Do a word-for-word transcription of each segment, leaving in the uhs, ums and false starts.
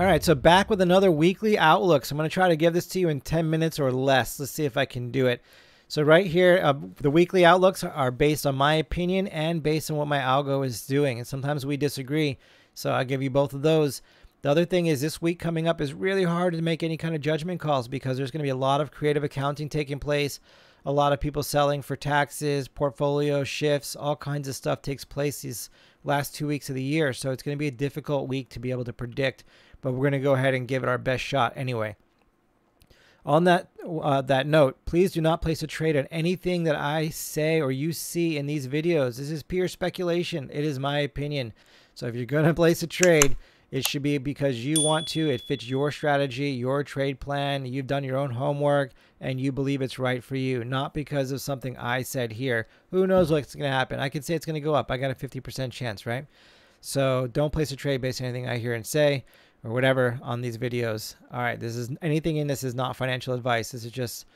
All right, so back with another weekly outlook. So I'm going to try to give this to you in ten minutes or less. Let's see if I can do it. So right here, uh, the weekly outlooks are based on my opinion and based on what my algo is doing. And sometimes we disagree. So I'll give you both of those. The other thing is this week coming up is really hard to make any kind of judgment calls because there's going to be a lot of creative accounting taking place. A lot of people selling for taxes, portfolio shifts, all kinds of stuff takes place these last two weeks of the year. So it's going to be a difficult week to be able to predict, but we're going to go ahead and give it our best shot anyway. On that, uh, that note, please do not place a trade on anything that I say or you see in these videos. This is pure speculation. It is my opinion. So if you're going to place a trade, it should be because you want to, it fits your strategy, your trade plan, you've done your own homework, and you believe it's right for you, not because of something I said here. Who knows what's going to happen? I can say it's going to go up. I got a fifty percent chance, right? So don't place a trade based on anything I hear and say or whatever on these videos. All right, this is anything in this is not financial advice. This is just,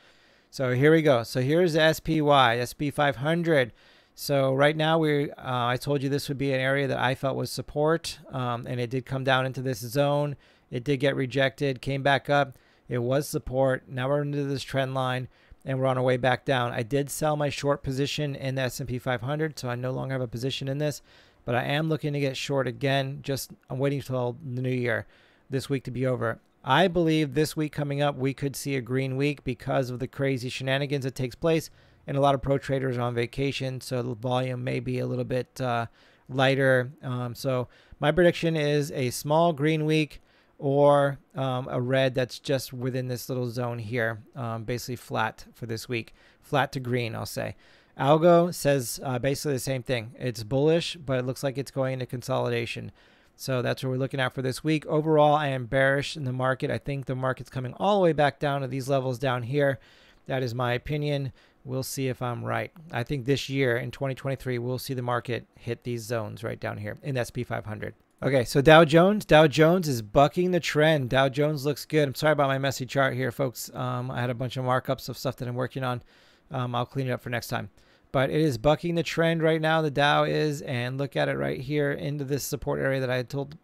so here we go. So here's the S P Y, S and P five hundred. So right now, we uh, I told you this would be an area that I felt was support, um, and it did come down into this zone. It did get rejected, came back up. It was support. Now we're into this trend line, and we're on our way back down. I did sell my short position in the S and P five hundred, so I no longer have a position in this, but I am looking to get short again. Just I'm waiting until the new year, this week to be over. I believe this week coming up, we could see a green week because of the crazy shenanigans that takes place. And a lot of pro traders are on vacation, so the volume may be a little bit uh, lighter. Um, so my prediction is a small green week or um, a red that's just within this little zone here, um, basically flat for this week, flat to green, I'll say. Algo says uh, basically the same thing. It's bullish, but it looks like it's going into consolidation. So that's what we're looking at for this week. Overall, I am bearish in the market. I think the market's coming all the way back down to these levels down here. That is my opinion. We'll see if I'm right. I think this year in twenty twenty-three, we'll see the market hit these zones right down here in the S and P five hundred. Okay, so Dow Jones. Dow Jones is bucking the trend. Dow Jones looks good. I'm sorry about my messy chart here, folks. Um, I had a bunch of markups of stuff that I'm working on. Um, I'll clean it up for next time. But it is bucking the trend right now. The Dow is, and look at it right here into this support area that I had told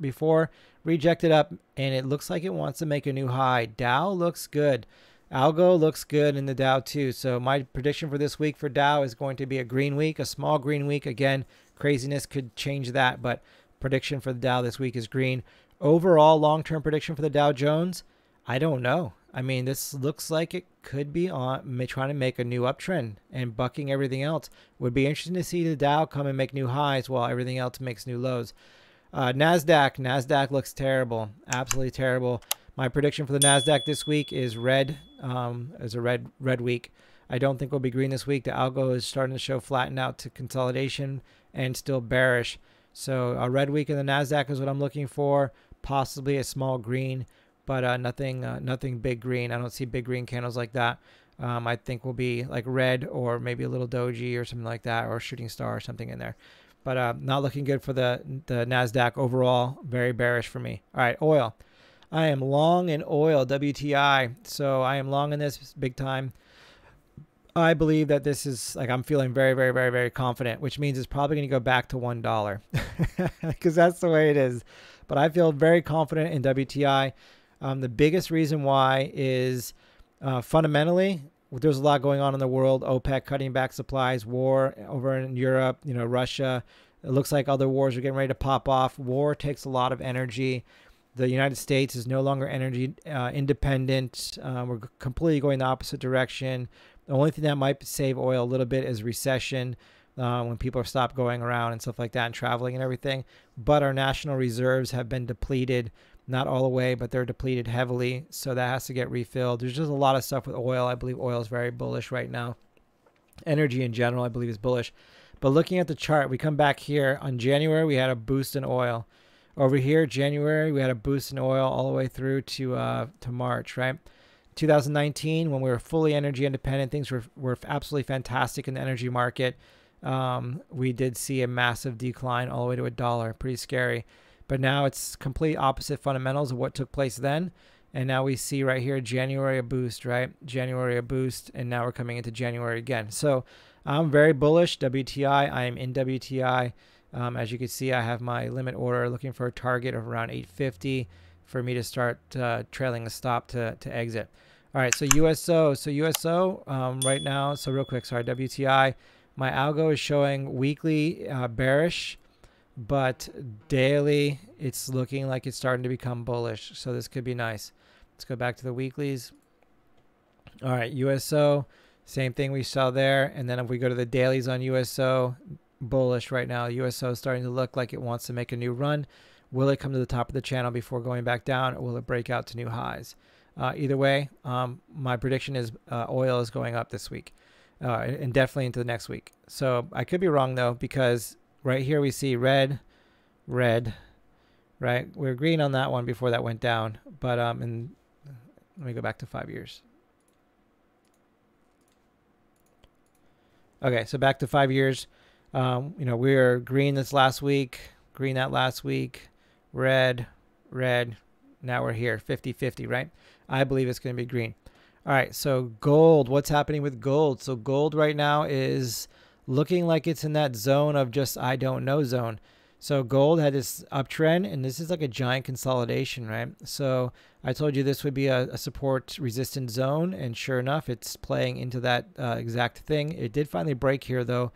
before. Rejected up, and it looks like it wants to make a new high. Dow looks good. Algo looks good in the Dow too. So my prediction for this week for Dow is going to be a green week, a small green week. Again, craziness could change that, but prediction for the Dow this week is green. Overall long-term prediction for the Dow Jones, I don't know. I mean, this looks like it could be on trying to make a new uptrend and bucking everything else. Would be interesting to see the Dow come and make new highs while everything else makes new lows. Uh, NASDAQ, NASDAQ looks terrible, absolutely terrible. My prediction for the NASDAQ this week is red, um, is a red red week. I don't think we'll be green this week. The algo is starting to show flattened out to consolidation and still bearish. So a red week in the NASDAQ is what I'm looking for, possibly a small green, but uh, nothing uh, nothing big green. I don't see big green candles like that. Um, I think we'll be like red or maybe a little doji or something like that, or a shooting star or something in there. But uh, not looking good for the, the NASDAQ overall, very bearish for me. All right, oil. I am long in oil, W T I. So I am long in this big time. I believe that this is like I'm feeling very, very, very, very confident, which means it's probably going to go back to one dollar because that's the way it is. But I feel very confident in W T I. Um, the biggest reason why is uh, fundamentally there's a lot going on in the world. OPEC cutting back supplies, war over in Europe, you know, Russia. It looks like other wars are getting ready to pop off. War takes a lot of energy. The United States is no longer energy uh, independent. Uh, we're completely going the opposite direction. The only thing that might save oil a little bit is recession, uh, when people stop going around and stuff like that and traveling and everything. But our national reserves have been depleted, not all the way, but they're depleted heavily. So that has to get refilled. There's just a lot of stuff with oil. I believe oil is very bullish right now. Energy in general, I believe, is bullish. But looking at the chart, we come back here. On January, we had a boost in oil. Over here, January, we had a boost in oil all the way through to uh, to March, right? two thousand nineteen, when we were fully energy independent, things were, were absolutely fantastic in the energy market. Um, we did see a massive decline all the way to a dollar, pretty scary. But now it's complete opposite fundamentals of what took place then. And now we see right here, January a boost, right? January a boost, and now we're coming into January again. So I'm very bullish, W T I, I am in W T I. Um, as you can see, I have my limit order looking for a target of around eight fifty. for me to start uh, trailing a stop to, to exit. All right, so U S O. So U S O um, right now, so real quick, sorry, W T I. My algo is showing weekly uh, bearish, but daily it's looking like it's starting to become bullish. So this could be nice. Let's go back to the weeklies. All right, U S O, same thing we saw there. And then if we go to the dailies on U S O, bullish right now. U S O is starting to look like it wants to make a new run. Will it come to the top of the channel before going back down, or will it break out to new highs? Uh, either way, um, my prediction is uh, oil is going up this week uh, and definitely into the next week. So I could be wrong, though, because right here we see red, red, right? We were green on that one before that went down. But um, and let me go back to five years. Okay, so back to five years. Um, you know, we were green this last week, green that last week, red, red. Now we're here, fifty fifty, right? I believe it's going to be green. All right, so gold, what's happening with gold? So gold right now is looking like it's in that zone of just I don't know zone. So gold had this uptrend, and this is like a giant consolidation, right? So I told you this would be a, a support resistance zone, and sure enough, it's playing into that uh, exact thing. It did finally break here, though.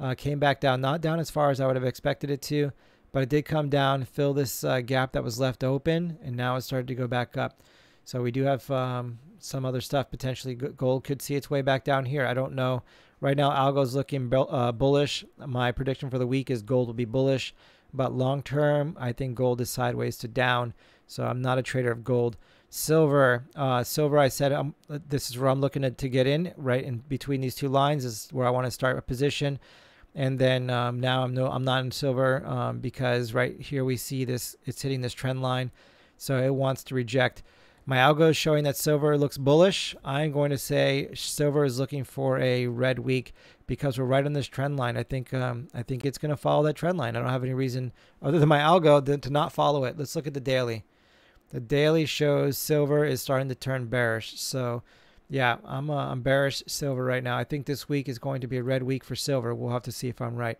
Uh, came back down, not down as far as I would have expected it to, but it did come down, fill this uh, gap that was left open, and now it started to go back up. So we do have um, some other stuff. Potentially gold could see its way back down here. I don't know. Right now, algo's looking bu uh, bullish. My prediction for the week is gold will be bullish, but long term, I think gold is sideways to down. So I'm not a trader of gold. Silver, uh, silver. I said um, this is where I'm looking at to get in. Right in between these two lines is where I want to start a position. And then um, now I'm no, I'm not in silver um, because right here we see this, it's hitting this trend line. So it wants to reject. My algo is showing that silver looks bullish. I'm going to say silver is looking for a red week because we're right on this trend line. I think um, I think it's going to follow that trend line. I don't have any reason other than my algo to, to not follow it. Let's look at the daily. The daily shows silver is starting to turn bearish. So yeah, I'm, uh, I'm bearish silver right now. I think this week is going to be a red week for silver. We'll have to see if I'm right.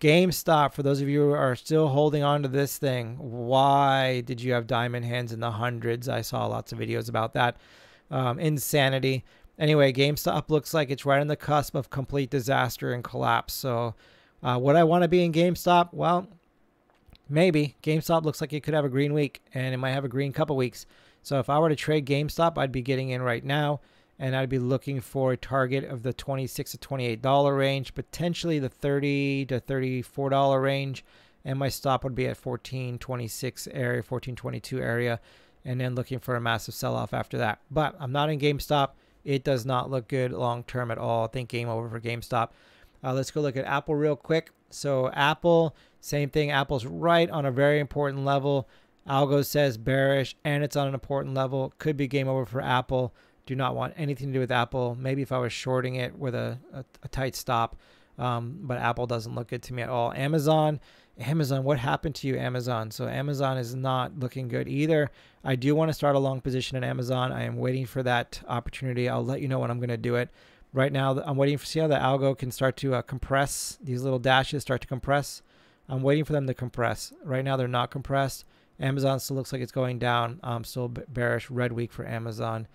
GameStop, for those of you who are still holding on to this thing, why did you have diamond hands in the hundreds? I saw lots of videos about that. Um, insanity. Anyway, GameStop looks like it's right on the cusp of complete disaster and collapse. So uh, would I want to be in GameStop? Well, maybe. GameStop looks like it could have a green week, and it might have a green couple weeks. So if I were to trade GameStop, I'd be getting in right now, and I'd be looking for a target of the twenty-six to twenty-eight dollar range, potentially the thirty to thirty-four dollar range, and my stop would be at fourteen twenty-six area, fourteen twenty-two area, and then looking for a massive sell-off after that. But I'm not in GameStop. It does not look good long-term at all. I think game over for GameStop. Uh, let's go look at Apple real quick. So Apple, same thing. Apple's right on a very important level. Algo says bearish, and it's on an important level. Could be game over for Apple. Do not want anything to do with Apple. Maybe if I was shorting it with a, a, a tight stop, um, but Apple doesn't look good to me at all. Amazon, Amazon, what happened to you, Amazon? So Amazon is not looking good either. I do want to start a long position in Amazon. I am waiting for that opportunity. I'll let you know when I'm going to do it. Right now, I'm waiting for see how the algo can start to uh, compress. These little dashes start to compress. I'm waiting for them to compress. Right now, they're not compressed. Amazon still looks like it's going down. Um, still bearish, red week for Amazon.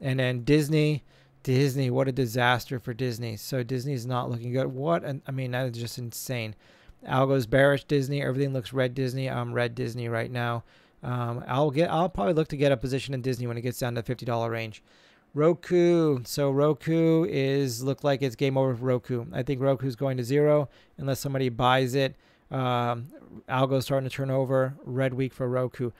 And then Disney, Disney, what a disaster for Disney. So Disney's not looking good. What? An, I mean, that is just insane. Algo's bearish Disney. Everything looks red Disney. I'm red Disney right now. Um, I'll get. I'll probably look to get a position in Disney when it gets down to the fifty dollar range. Roku. So Roku is look like it's game over for Roku. I think Roku's going to zero unless somebody buys it. Um, algo starting to turn over, red week for Roku.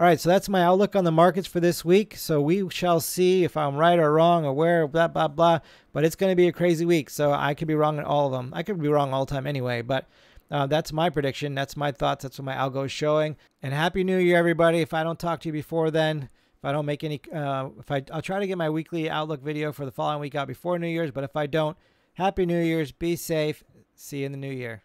All right, so that's my outlook on the markets for this week. So we shall see if I'm right or wrong or where, blah, blah, blah. But it's going to be a crazy week, so I could be wrong on all of them. I could be wrong all the time anyway, but uh, that's my prediction. That's my thoughts. That's what my algo is showing. And Happy New Year, everybody. If I don't talk to you before then, if I don't make any, uh, if I, I'll try to get my weekly outlook video for the following week out before New Year's, but if I don't, Happy New Year's. Be safe. See you in the new year.